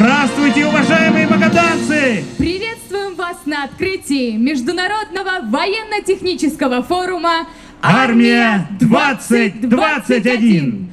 Здравствуйте, уважаемые магаданцы! Приветствуем вас на открытии Международного военно-технического форума «Армия-2021».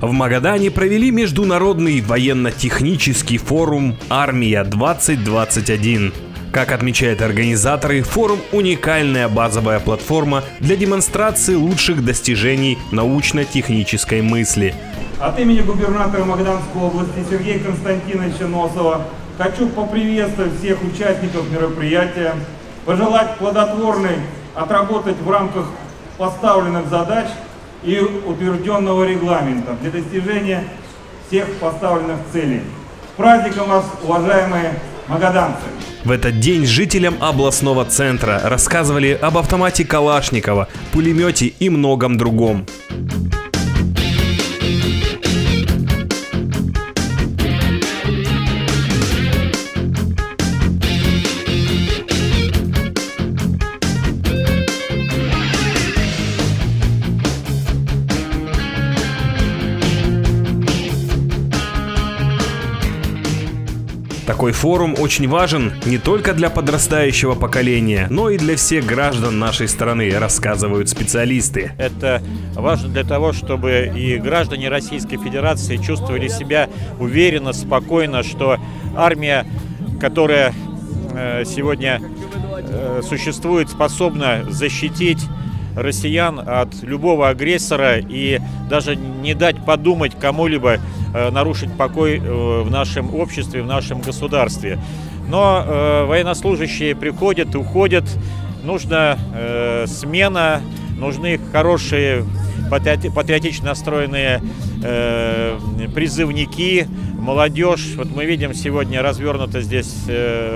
В Магадане провели международный военно-технический форум «Армия-2021». Как отмечают организаторы, форум – уникальная базовая платформа для демонстрации лучших достижений научно-технической мысли. От имени губернатора Магаданской области Сергея Константиновича Носова хочу поприветствовать всех участников мероприятия, пожелать плодотворной отработать в рамках поставленных задач и утвержденного регламента для достижения всех поставленных целей. С праздником вас, уважаемые магаданцы! В этот день жителям областного центра рассказывали об автомате Калашникова, пулемете и многом другом. Такой форум очень важен не только для подрастающего поколения, но и для всех граждан нашей страны, рассказывают специалисты. Это важно для того, чтобы и граждане Российской Федерации чувствовали себя уверенно, спокойно, что армия, которая сегодня существует, способна защитить россиян от любого агрессора и даже не дать подумать кому-либо нарушить покой в нашем обществе, в нашем государстве. Но военнослужащие приходят, уходят, нужна смена, нужны хорошие патриотично настроенные призывники, молодежь. Вот мы видим, сегодня развернута здесь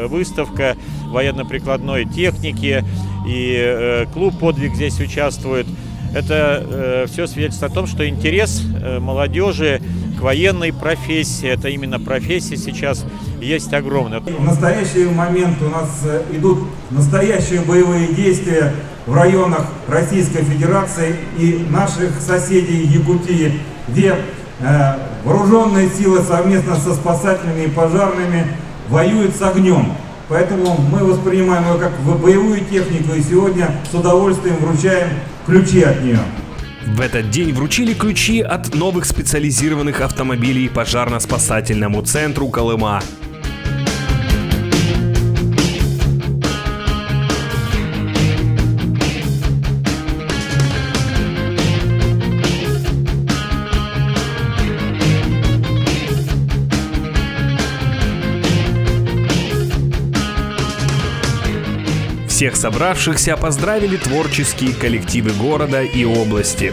выставка военно-прикладной техники, и клуб «Подвиг» здесь участвует. Это все свидетельствует о том, что интерес молодежи к военной профессии, это именно профессия сейчас, есть огромная. В настоящий момент у нас идут настоящие боевые действия в районах Российской Федерации и наших соседей Якутии, где вооруженные силы совместно со спасательными и пожарными воюют с огнем. Поэтому мы воспринимаем ее как боевую технику и сегодня с удовольствием вручаем ключи от нее. В этот день вручили ключи от новых специализированных автомобилей пожарно-спасательному центру Колыма. Всех собравшихся поздравили творческие коллективы города и области.